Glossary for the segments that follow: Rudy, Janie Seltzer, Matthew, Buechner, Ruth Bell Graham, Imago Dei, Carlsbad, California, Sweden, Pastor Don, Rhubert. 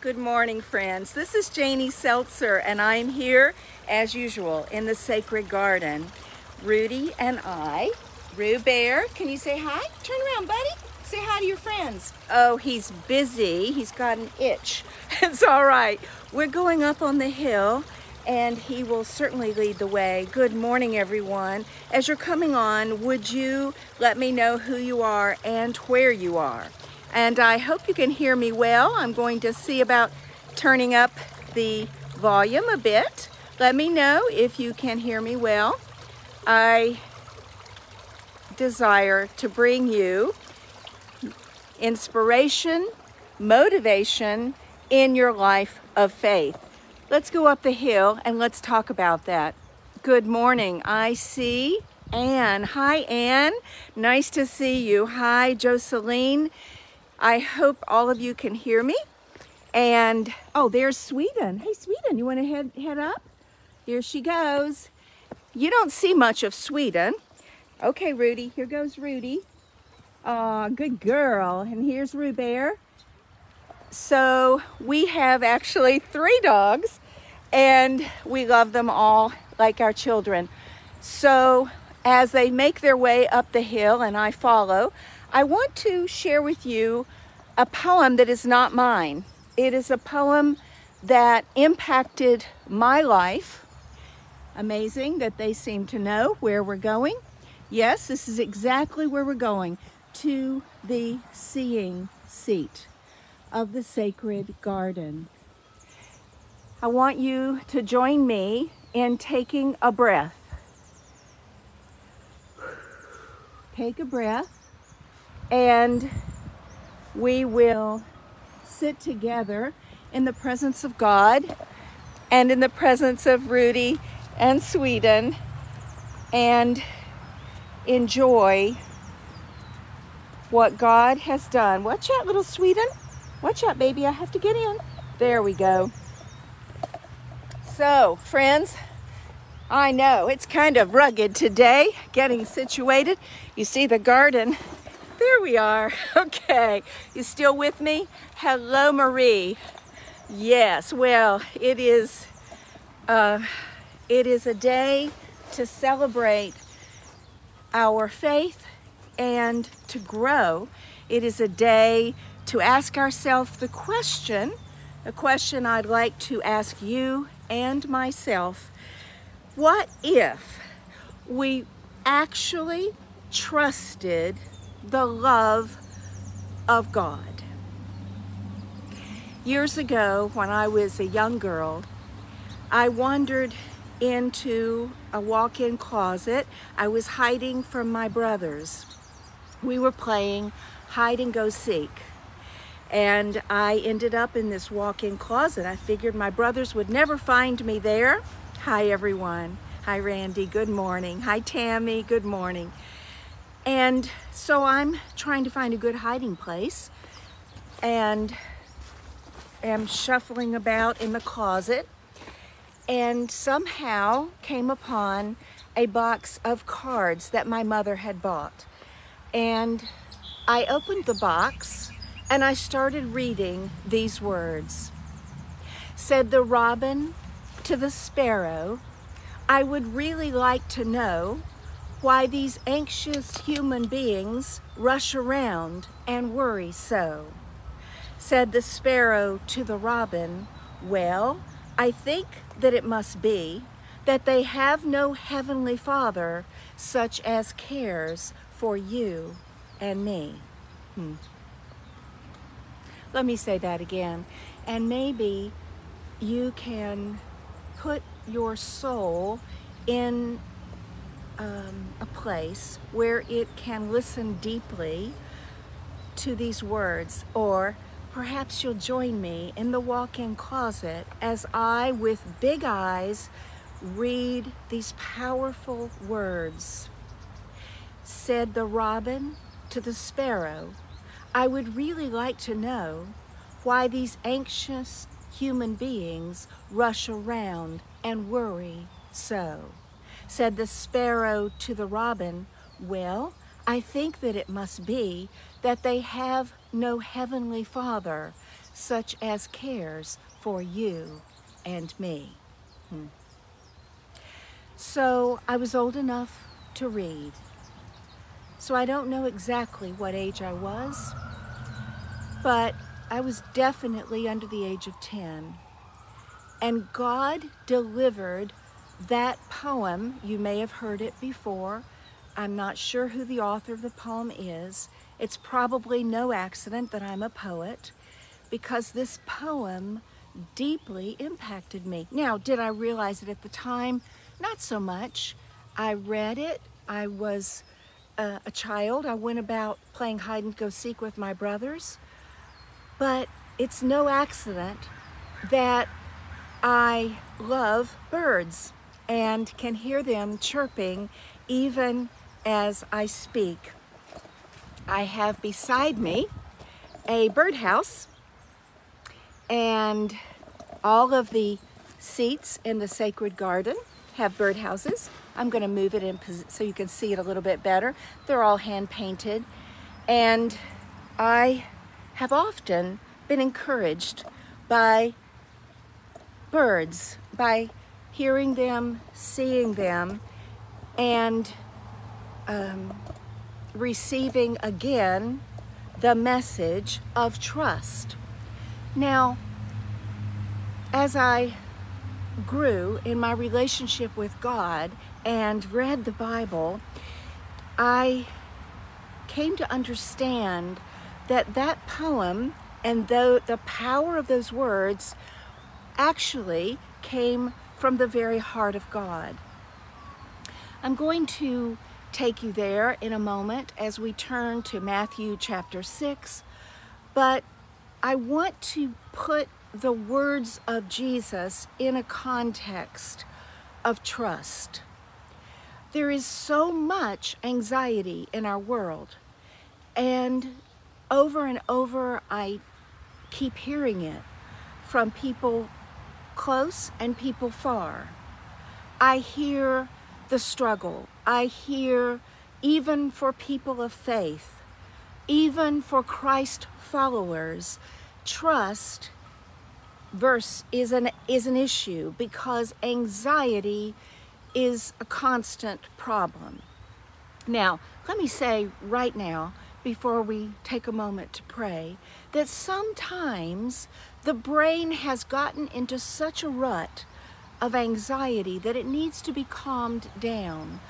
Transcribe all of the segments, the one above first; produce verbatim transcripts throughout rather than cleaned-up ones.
Good morning, friends. This is Janie Seltzer, and I'm here, as usual, in the Sacred Garden. Rudy and I, Rhubert, can you say hi? Turn around, buddy. Say hi to your friends. Oh, he's busy. He's got an itch. It's all right. We're going up on the hill, and he will certainly lead the way. Good morning, everyone. As you're coming on, would you let me know who you are and where you are? And I hope you can hear me well. I'm going to see about turning up the volume a bit. Let me know if you can hear me well. I desire to bring you inspiration, motivation in your life of faith. Let's go up the hill and let's talk about that. Good morning. I see Anne. Hi, Anne. Nice to see you. Hi, Joseline. I hope all of you can hear me. And, oh, there's Sweden. Hey, Sweden, you want to head, head up? Here she goes. You don't see much of Sweden. Okay, Rudy, here goes Rudy. Aw, good girl. And here's Rhubert. So we have actually three dogs, and we love them all like our children. So as they make their way up the hill and I follow, I want to share with you a poem that is not mine. It is a poem that impacted my life. Amazing that they seem to know where we're going. Yes, this is exactly where we're going, to the seeing seat of the Sacred Garden. I want you to join me in taking a breath. Take a breath. And we will sit together in the presence of God and in the presence of Rudy and Sweden and enjoy what God has done. Watch out, little Sweden. Watch out, baby. I have to get in. There we go. So, friends, I know it's kind of rugged today, getting situated. You see the garden. There we are. Okay. You still with me? Hello, Marie. Yes. Well, it is, uh, it is a day to celebrate our faith and to grow. It is a day to ask ourselves the question, a question I'd like to ask you and myself. What if we actually trusted the love of God? Years ago, when I was a young girl, I wandered into a walk-in closet. I was hiding from my brothers. We were playing hide and go seek. And I ended up in this walk-in closet. I figured my brothers would never find me there. Hi, everyone. Hi, Randy. Good morning. Hi, Tammy. Good morning. And so I'm trying to find a good hiding place and am shuffling about in the closet and somehow came upon a box of cards that my mother had bought. And I opened the box and I started reading these words. Said the robin to the sparrow, I would really like to know why these anxious human beings rush around and worry so. Said the sparrow to the robin, well, I think that it must be that they have no heavenly father such as cares for you and me. Hmm. Let me say that again. And maybe you can put your soul in Um, a place where it can listen deeply to these words, or perhaps you'll join me in the walk-in closet as I, with big eyes, read these powerful words. Said the robin to the sparrow, I would really like to know why these anxious human beings rush around and worry so. Said the sparrow to the robin, well, I think that it must be that they have no heavenly father such as cares for you and me. Hmm. So I was old enough to read. So I don't know exactly what age I was, but I was definitely under the age of ten. And God delivered that poem. You may have heard it before. I'm not sure who the author of the poem is. It's probably no accident that I'm a poet, because this poem deeply impacted me. Now, did I realize it at the time? Not so much. I read it. I was uh, a child. I went about playing hide and go seek with my brothers. But it's no accident that I love birds and can hear them chirping even as I speak. I have beside me a birdhouse, and all of the seats in the sacred garden have birdhouses. I'm going to move it in so you can see it a little bit better. They're all hand painted, and I have often been encouraged by birds, by hearing them, seeing them, and um, receiving again the message of trust. Now, as I grew in my relationship with God and read the Bible, I came to understand that that poem and the, the power of those words actually came from the very heart of God. I'm going to take you there in a moment as we turn to Matthew chapter six, but I want to put the words of Jesus in a context of trust. There is so much anxiety in our world, and over and over I keep hearing it from people close and people far. I hear the struggle. I hear, even for people of faith, even for Christ followers, trust verse is an is an issue, because anxiety is a constant problem. Now, let me say right now, before we take a moment to pray, that sometimes the brain has gotten into such a rut of anxiety that it needs to be calmed down.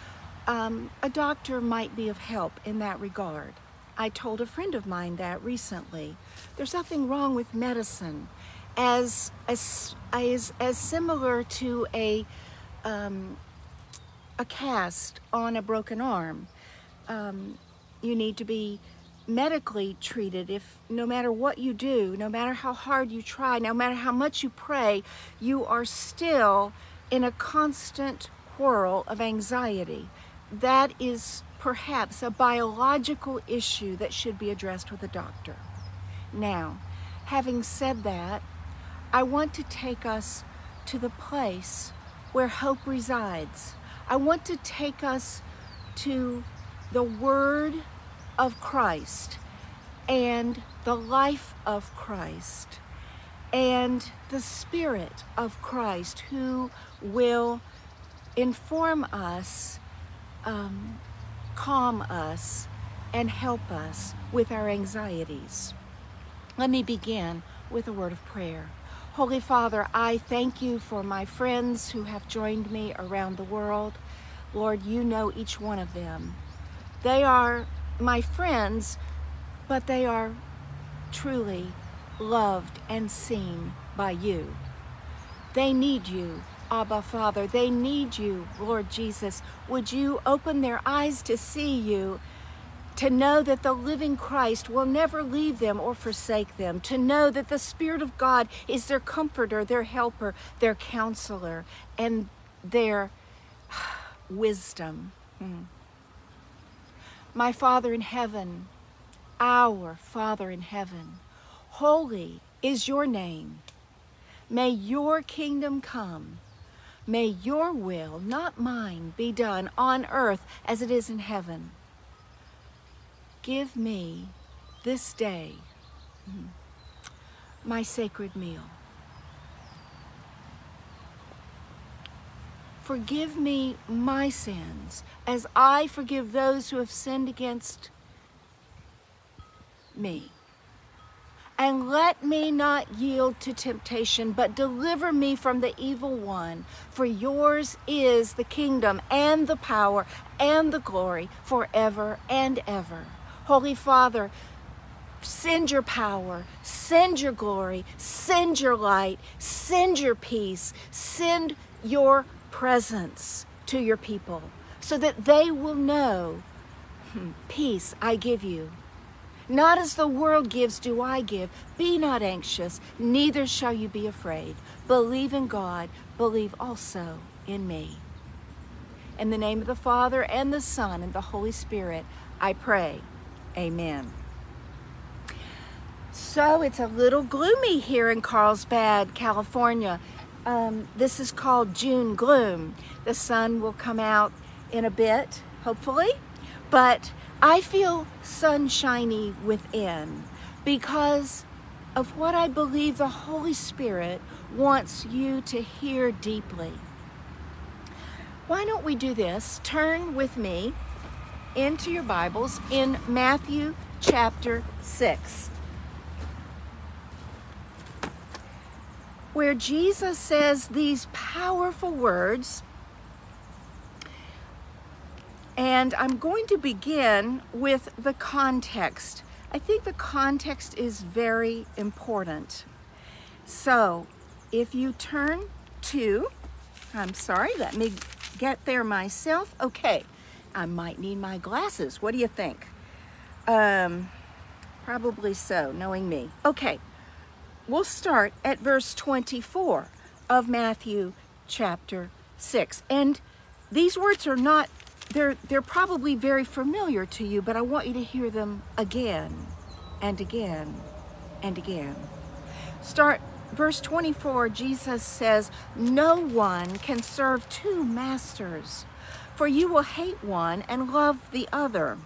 Um, a doctor might be of help in that regard. I told a friend of mine that recently. There's nothing wrong with medicine, as as as, as similar to a um, a cast on a broken arm. Um, you need to be medically treated. If no matter what you do, no matter how hard you try, no matter how much you pray, you are still in a constant whirl of anxiety. That is perhaps a biological issue that should be addressed with a doctor. Now, having said that, I want to take us to the place where hope resides. I want to take us to the Word of Christ and the life of Christ and the Spirit of Christ, who will inform us, um, calm us, and help us with our anxieties. Let me begin with a word of prayer. Holy Father, I thank you for my friends who have joined me around the world. Lord, you know each one of them. They are my friends, but they are truly loved and seen by you. They need you, Abba Father. They need you, Lord Jesus. Would you open their eyes to see you, to know that the living Christ will never leave them or forsake them, to know that the Spirit of God is their comforter, their helper, their counselor, and their wisdom. Mm. My Father in heaven, our Father in heaven, holy is your name. May your kingdom come. May your will, not mine, be done on earth as it is in heaven. Give me this day my sacred meal. Forgive me my sins as I forgive those who have sinned against me. And let me not yield to temptation, but deliver me from the evil one. For yours is the kingdom and the power and the glory forever and ever. Holy Father, send your power, send your glory, send your light, send your peace, send your presence to your people so that they will know, peace I give you. Not as the world gives do I give. Be not anxious, neither shall you be afraid. Believe in God, believe also in me. In the name of the Father, and the Son, and the Holy Spirit, I pray. Amen. So it's a little gloomy here in Carlsbad, California. Um, this is called June gloom. The sun will come out in a bit, hopefully, but I feel sunshiny within because of what I believe the Holy Spirit wants you to hear deeply. Why don't we do this? Turn with me into your Bibles in Matthew chapter six, where Jesus says these powerful words. And I'm going to begin with the context. I think the context is very important. So if you turn to, I'm sorry, let me get there myself. Okay, I might need my glasses. What do you think? Um, probably so, knowing me. Okay, we'll start at verse twenty-four of Matthew chapter six. And these words are not They're, they're probably very familiar to you, but I want you to hear them again and again and again. Start verse twenty-four, Jesus says, "No one can serve two masters, for you will hate one and love the other.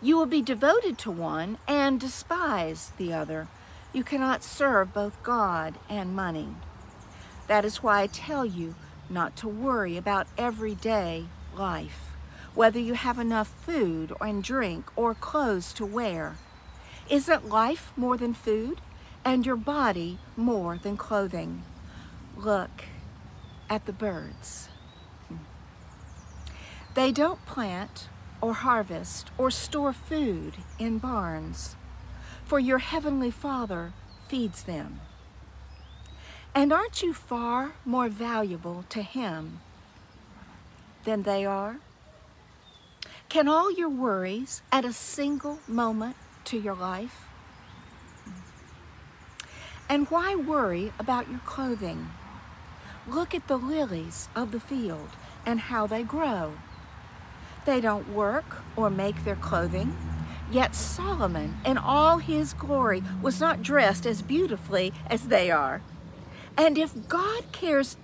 You will be devoted to one and despise the other. You cannot serve both God and money. That is why I tell you not to worry about everyday life, whether you have enough food and drink or clothes to wear. Isn't life more than food, and your body more than clothing? Look at the birds. They don't plant or harvest or store food in barns, for your heavenly Father feeds them. And aren't you far more valuable to him than they are? Can all your worries add a single moment to your life? And why worry about your clothing? Look at the lilies of the field and how they grow. They don't work or make their clothing, yet Solomon in all his glory was not dressed as beautifully as they are. And if God cares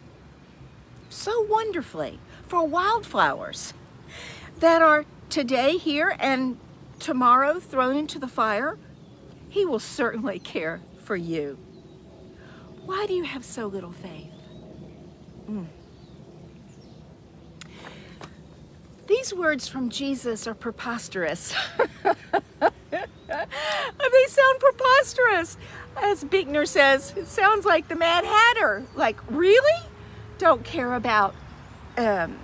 so wonderfully for wildflowers that are today here and tomorrow thrown into the fire, he will certainly care for you. Why do you have so little faith?" Mm. These words from Jesus are preposterous. They sound preposterous. As Buechner says, it sounds like the Mad Hatter. Like, really? Don't care about um,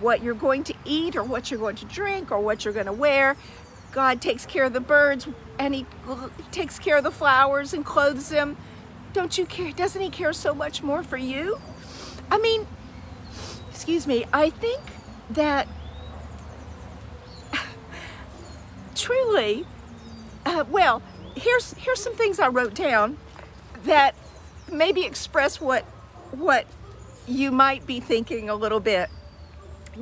what you're going to eat or what you're going to drink or what you're going to wear. God takes care of the birds, and he, he takes care of the flowers and clothes them. Don't you care? Doesn't he care so much more for you? I mean, excuse me, I think that truly, uh, well, here's, here's some things I wrote down that maybe express what, what you might be thinking a little bit.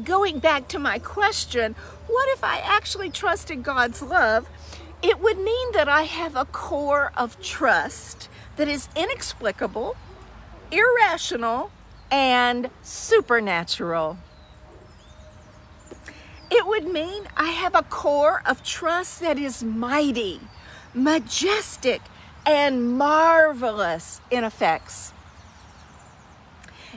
Going back to my question, what if I actually trusted God's love? It would mean that I have a core of trust that is inexplicable, irrational, and supernatural. It would mean I have a core of trust that is mighty, majestic, and marvelous in effects.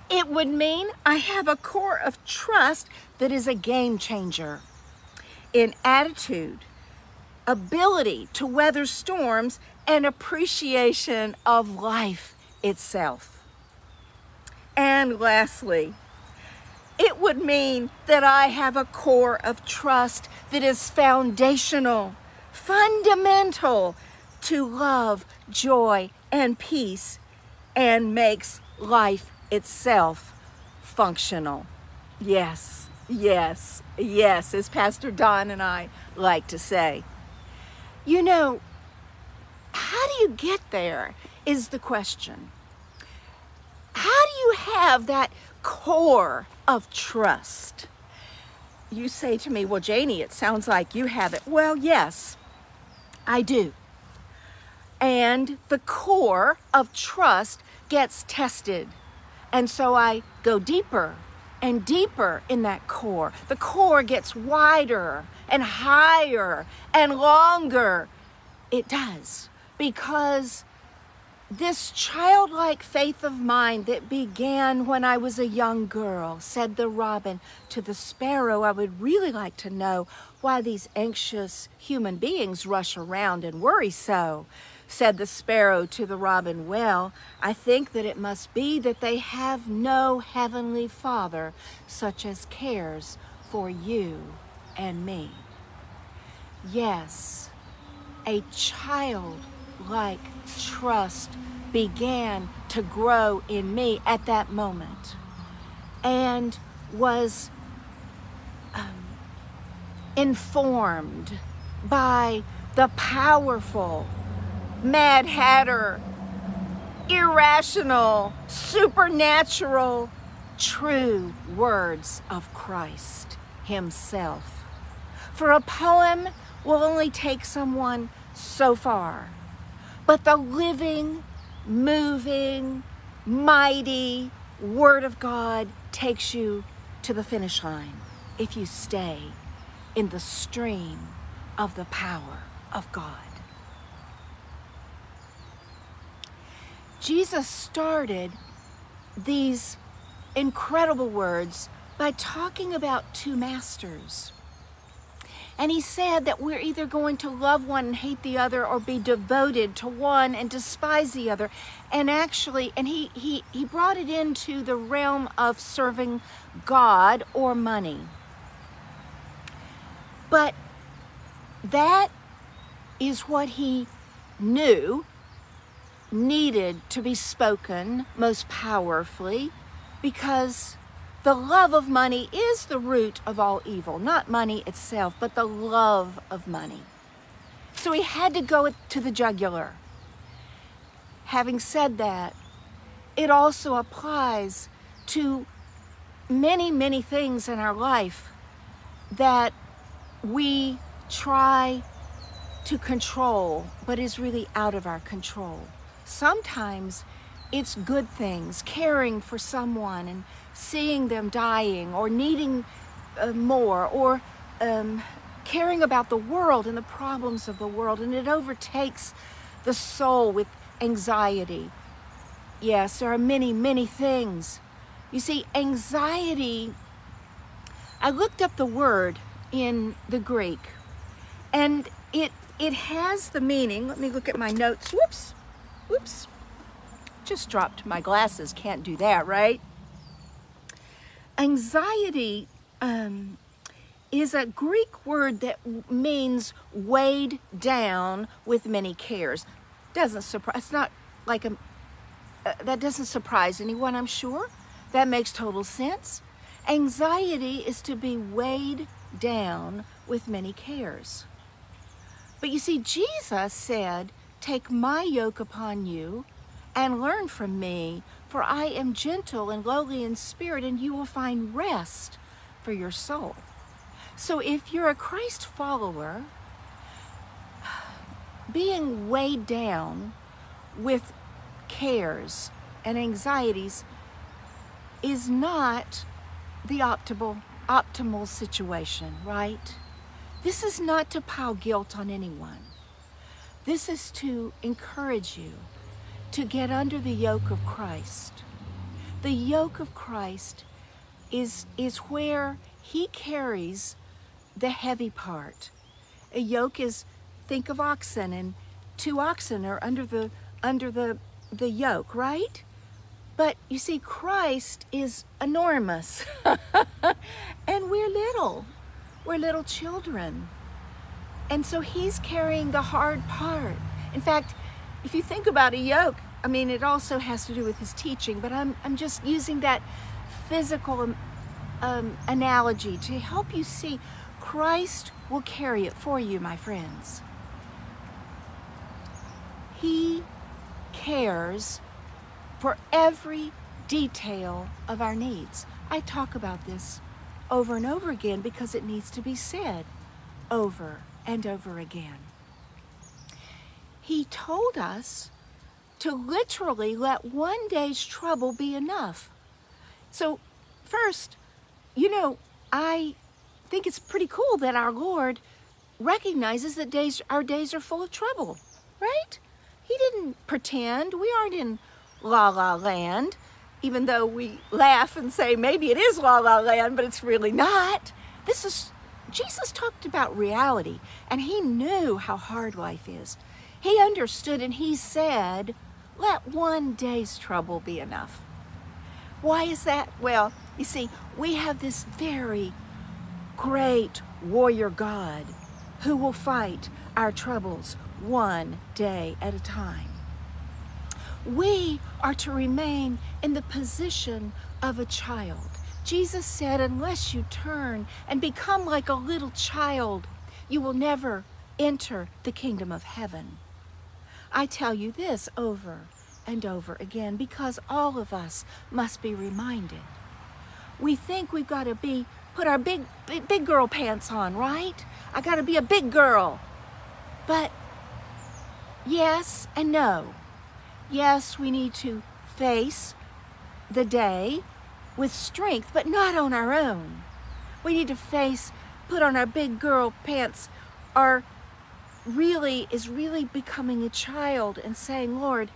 It would mean I have a core of trust that is a game changer in attitude, ability to weather storms, and appreciation of life itself. And lastly, it would mean that I have a core of trust that is foundational, fundamental to love, joy, and peace, and makes life itself functional. Yes, yes, yes, as Pastor Don and I like to say. You know, how do you get there is the question. How do you have that core of trust? You say to me, well, Janie, it sounds like you have it. Well, yes, I do. And the core of trust gets tested. And so I go deeper and deeper in that core. The core gets wider and higher and longer. It does, because this childlike faith of mine that began when I was a young girl, said the robin to the sparrow, I would really like to know why these anxious human beings rush around and worry so. Said the sparrow to the robin, well, I think that it must be that they have no heavenly Father such as cares for you and me. Yes, a child like trust began to grow in me at that moment, and was um, informed by the powerful Mad Hatter, irrational, supernatural, true words of Christ himself. For a poem will only take someone so far. But the living, moving, mighty Word of God takes you to the finish line if you stay in the stream of the power of God. Jesus started these incredible words by talking about two masters. And he said that we're either going to love one and hate the other, or be devoted to one and despise the other. And actually, and he, he, he brought it into the realm of serving God or money. But that is what he knew needed to be spoken most powerfully, because the love of money is the root of all evil, not money itself, but the love of money. So he had to go to the jugular. Having said that, it also applies to many, many things in our life that we try to control, but is really out of our control. Sometimes it's good things, caring for someone and seeing them dying, or needing uh, more, or um, caring about the world and the problems of the world, and it overtakes the soul with anxiety. Yes, there are many, many things. You see, anxiety, I looked up the word in the Greek, and it, it has the meaning, let me look at my notes, whoops, whoops, just dropped my glasses, can't do that, right? Anxiety um, is a Greek word that means weighed down with many cares. Doesn't surprise, it's not like a, uh, that doesn't surprise anyone, I'm sure. That makes total sense. Anxiety is to be weighed down with many cares. But you see, Jesus said, take my yoke upon you and learn from me, for I am gentle and lowly in spirit, and you will find rest for your soul. So if you're a Christ follower, being weighed down with cares and anxieties is not the optimal, optimal situation, right? This is not to pile guilt on anyone. This is to encourage you to get under the yoke of Christ. The yoke of Christ is, is where he carries the heavy part. A yoke is, think of oxen, and two oxen are under the, under the, the yoke, right? But you see, Christ is enormous and we're little. We're little children. And so he's carrying the hard part. In fact, if you think about a yoke, I mean, it also has to do with his teaching, but I'm, I'm just using that physical um, analogy to help you see Christ will carry it for you, my friends. He cares for every detail of our needs. I talk about this over and over again because it needs to be said over and over again. He told us to literally let one day's trouble be enough. So first, you know, I think it's pretty cool that our Lord recognizes that days, our days are full of trouble, right? He didn't pretend. We aren't in La La Land, even though we laugh and say maybe it is La La Land, but it's really not. This is, Jesus talked about reality, and he knew how hard life is. He understood, and he said, let one day's trouble be enough. Why is that? Well, you see, we have this very great warrior God who will fight our troubles one day at a time. We are to remain in the position of a child. Jesus said, unless you turn and become like a little child, you will never enter the kingdom of heaven. I tell you this over and over again because all of us must be reminded. We think we've got to be, put our big, big, big girl pants on, right? I got to be a big girl. But yes and no. Yes, we need to face the day with strength, but not on our own. We need to face, put on our big girl pants, our really is really becoming a child and saying, Lord,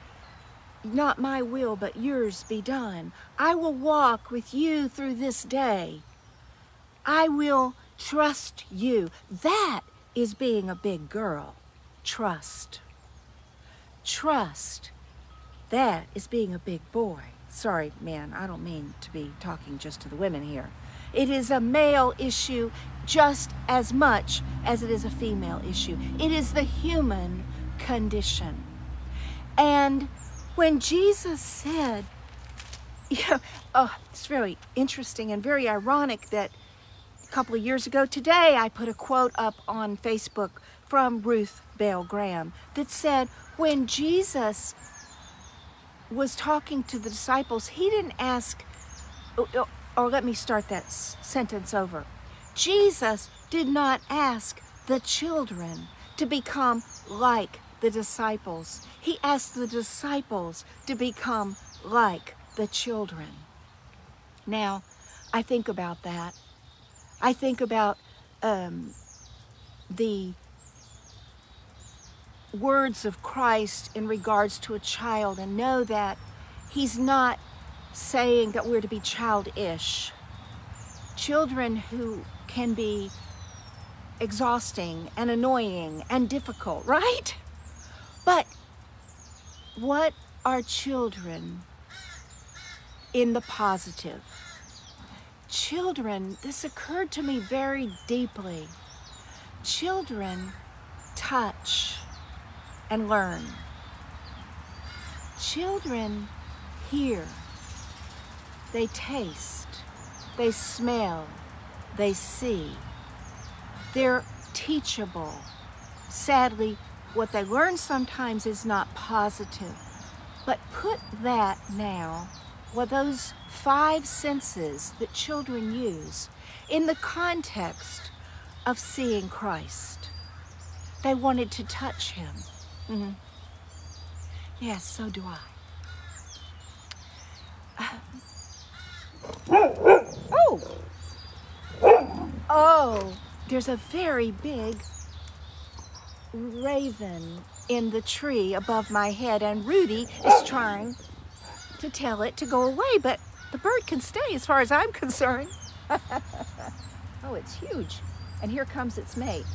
not my will, but yours be done. I will walk with you through this day. I will trust you. That is being a big girl. Trust. Trust. That is being a big boy. Sorry, man, I don't mean to be talking just to the women here. It is a male issue just as much as it is a female issue. It is the human condition. And when Jesus said, you know, oh, it's very interesting and very ironic that a couple of years ago today, I put a quote up on Facebook from Ruth Bell Graham that said, when Jesus was talking to the disciples, he didn't ask, or, or let me start that sentence over. Jesus did not ask the children to become like the disciples. He asked the disciples to become like the children. Now, I think about that. I think about um, the words of Christ in regards to a child, and know that he's not saying that we're to be childish. Children who can be exhausting and annoying and difficult, right? But what are children in the positive? Children, this occurred to me very deeply. Children touch and learn. Children hear, they taste, they smell, they see. They're teachable. Sadly, what they learn sometimes is not positive. But put that now, well, those five senses that children use in the context of seeing Christ. They wanted to touch him. Mm-hmm. Yes, so do I. Uh, oh! Oh, there's a very big raven in the tree above my head, and Rudy is trying to tell it to go away, but the bird can stay as far as I'm concerned. Oh, it's huge. And here comes its mate.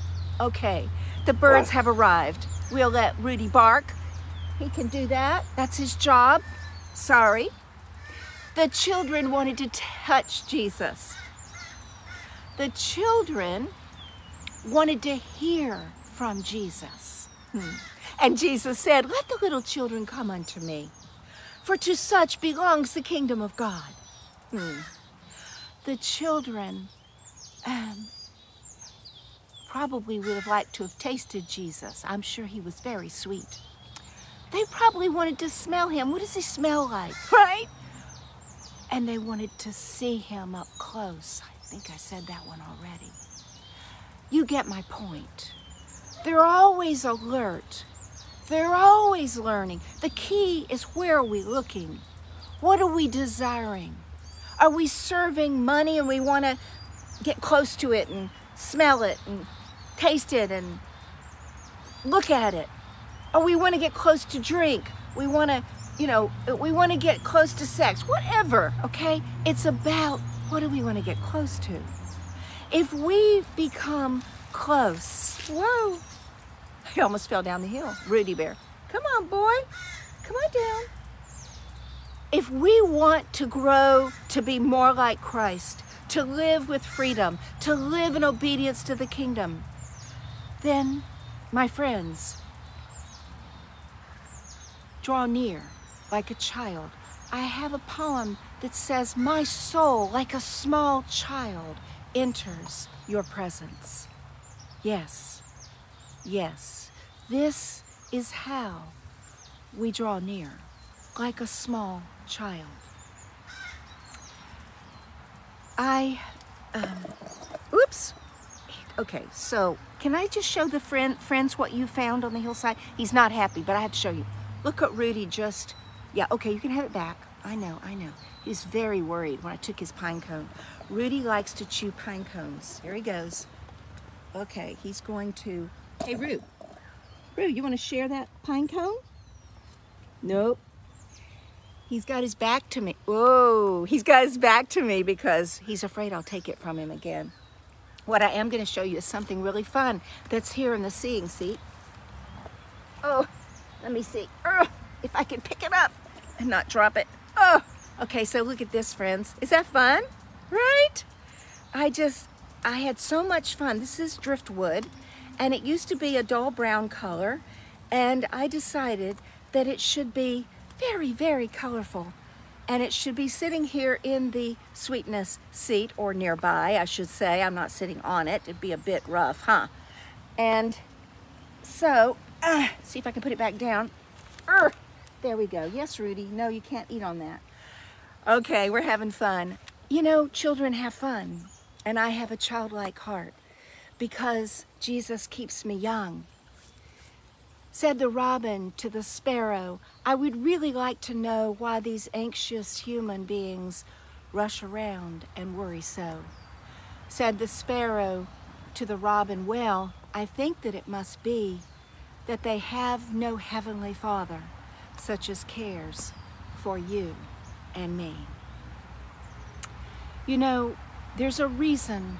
Okay, the birds have arrived. We'll let Rudy bark. He can do that. That's his job. Sorry. The children wanted to touch Jesus. The children wanted to hear from Jesus. Hmm. And Jesus said, "Let the little children come unto me, for to such belongs the kingdom of God." Hmm. The children um, probably would have liked to have tasted Jesus. I'm sure he was very sweet. They probably wanted to smell him. What does he smell like, right? And they wanted to see him up close. I think I said that one already. You get my point. They're always alert. They're always learning. The key is, where are we looking? What are we desiring? Are we serving money and we want to get close to it and smell it and taste it and look at it? Or we want to get close to drink. We want to, you know, we want to get close to sex, whatever, okay? It's about, what do we want to get close to? If we become close, whoa, I almost fell down the hill. Rudy Bear, come on, boy, come on down. If we want to grow to be more like Christ, to live with freedom, to live in obedience to the kingdom, then, my friends, draw near like a child. I have a poem that says, "My soul, like a small child, enters your presence." Yes, yes, this is how we draw near, like a small child. I, um, oops, okay, so can I just show the friend friends what you found on the hillside? He's not happy, but I have to show you. Look at Rudy just, yeah, okay, you can have it back. I know, I know. He's very worried when I took his pine cone. Rudy likes to chew pine cones. Here he goes. Okay, he's going to, hey, Rue. Rue, you want to share that pine cone? Nope. He's got his back to me. Whoa, he's got his back to me because he's afraid I'll take it from him again. What I am going to show you is something really fun that's here in the seeing seat. Oh, let me see. Oh, if I can pick it up and not drop it. Oh, okay, so look at this, friends. Is that fun? Right? I just, I had so much fun. This is driftwood, and it used to be a dull brown color, and I decided that it should be very, very colorful, and it should be sitting here in the sweetness seat, or nearby, I should say. I'm not sitting on it. It'd be a bit rough, huh? And so, uh, see if I can put it back down. Urgh. There we go. Yes, Rudy. No, you can't eat on that. Okay, we're having fun. You know, children have fun, and I have a childlike heart because Jesus keeps me young. Said the robin to the sparrow, "I would really like to know why these anxious human beings rush around and worry so." Said the sparrow to the robin, "Well, I think that it must be that they have no heavenly Father, such as cares for you and me." You know, there's a reason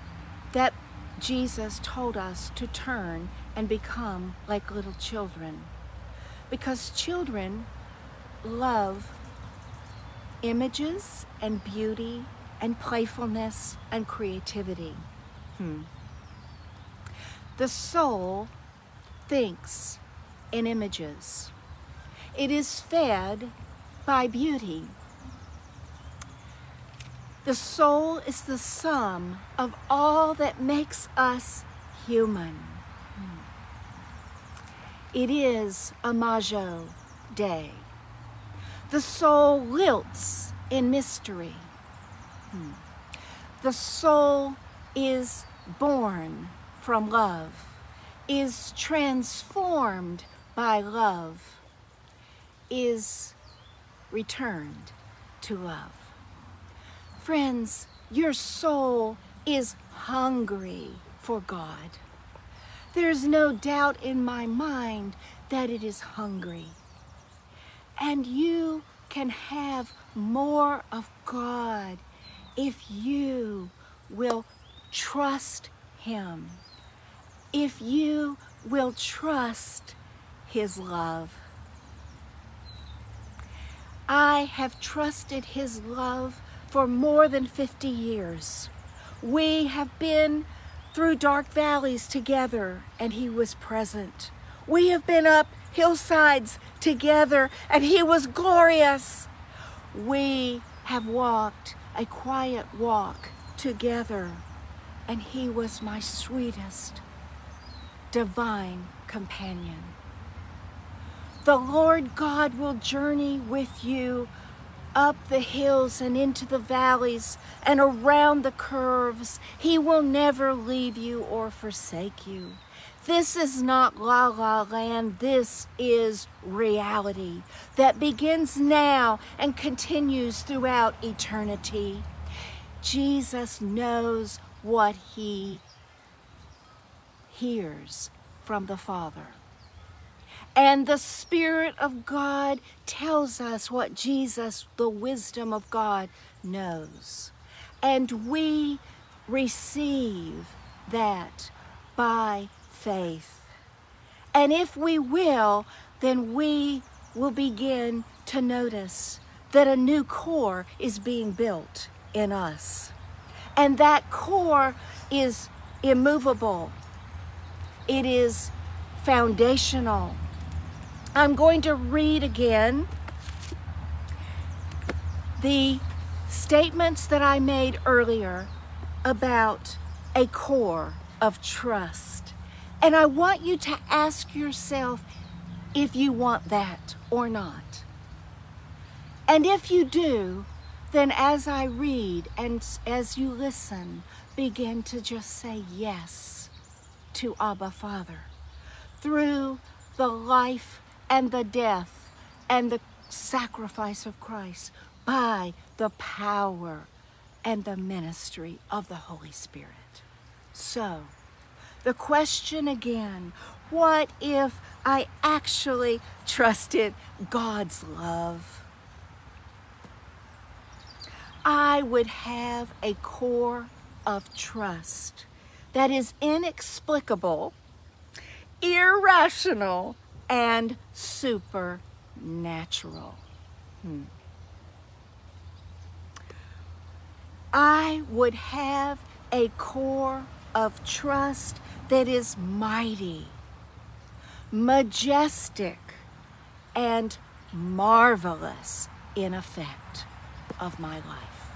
that Jesus told us to turn and become like little children, because children love images and beauty and playfulness and creativity. Hmm. The soul thinks in images. It is fed by beauty. The soul is the sum of all that makes us human. It is Imago Dei. The soul lilts in mystery. The soul is born from love, is transformed by love, is returned to love. Friends, your soul is hungry for God. There's no doubt in my mind that it is hungry. And you can have more of God if you will trust Him, if you will trust His love. I have trusted His love for more than fifty years. We have been through dark valleys together, and He was present. We have been up hillsides together, and He was glorious. We have walked a quiet walk together, and He was my sweetest divine companion. The Lord God will journey with you up the hills and into the valleys and around the curves. He will never leave you or forsake you. This is not la la land. This is reality that begins now and continues throughout eternity. Jesus knows what He hears from the Father. And the Spirit of God tells us what Jesus, the wisdom of God, knows. And we receive that by faith. And if we will, then we will begin to notice that a new core is being built in us. And that core is immovable. It is foundational. I'm going to read again the statements that I made earlier about a core of trust. And I want you to ask yourself if you want that or not. And if you do, then as I read and as you listen, begin to just say yes to Abba Father through the life and the death and the sacrifice of Christ by the power and the ministry of the Holy Spirit. So, the question again, what if I actually trusted God's love? I would have a core of trust that is inexplicable, irrational, and supernatural. Hmm. I would have a core of trust that is mighty, majestic, and marvelous in effect of my life.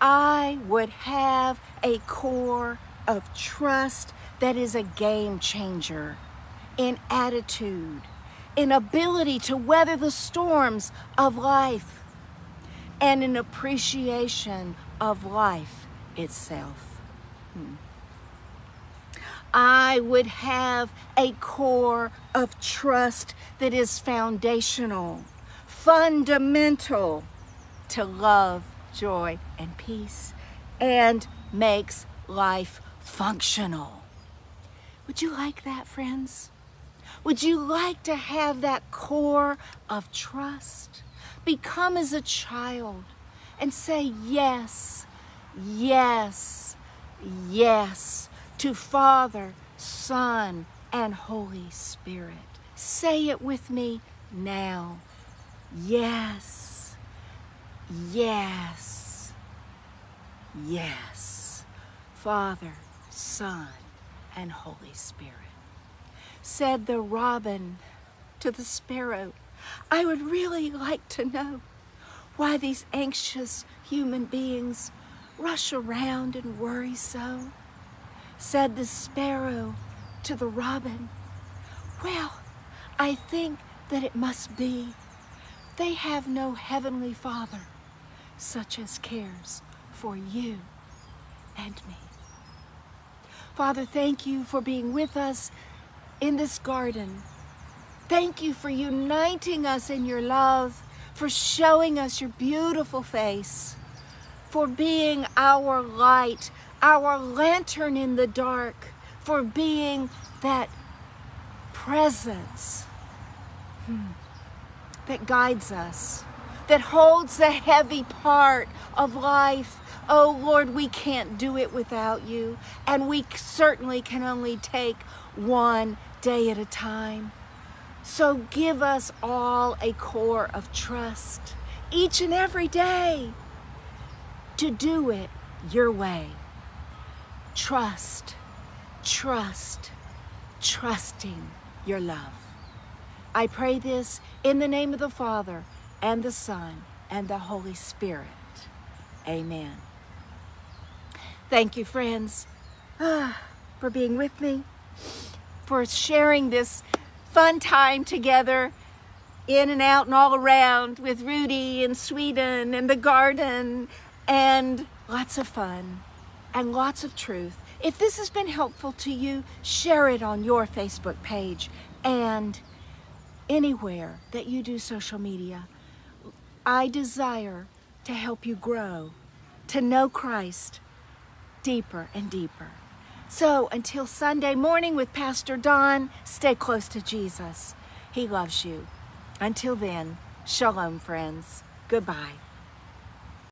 I would have a core of trust that is a game changer in attitude, in ability to weather the storms of life, and an appreciation of life itself. Hmm. I would have a core of trust that is foundational, fundamental to love, joy, and peace, and makes life functional. Would you like that, friends? Would you like to have that core of trust? Become as a child and say yes, yes, yes to Father, Son, and Holy Spirit. Say it with me now. Yes, yes, yes. Father, Son, and Holy Spirit. Said the robin to the sparrow, I would really like to know why these anxious human beings rush around and worry so. Said the sparrow to the robin, well, I think that it must be they have no heavenly Father such as cares for you and me. Father, thank you for being with us in this garden. Thank you for uniting us in your love, for showing us your beautiful face, for being our light, our lantern in the dark, for being that presence hmm, that guides us, that holds the heavy part of life. Oh Lord, we can't do it without you, and we certainly can only take one day at a time. So give us all a core of trust each and every day to do it your way. Trust, trust, trusting your love. I pray this in the name of the Father, and the Son, and the Holy Spirit. Amen. Thank you, friends, for being with me, for sharing this fun time together, in and out and all around, with Rudy and Sweden and the garden, and lots of fun and lots of truth. If this has been helpful to you, share it on your Facebook page and anywhere that you do social media. I desire to help you grow, to know Christ deeper and deeper. So until Sunday morning with Pastor Don, stay close to Jesus. He loves you. Until then, shalom, friends. Goodbye.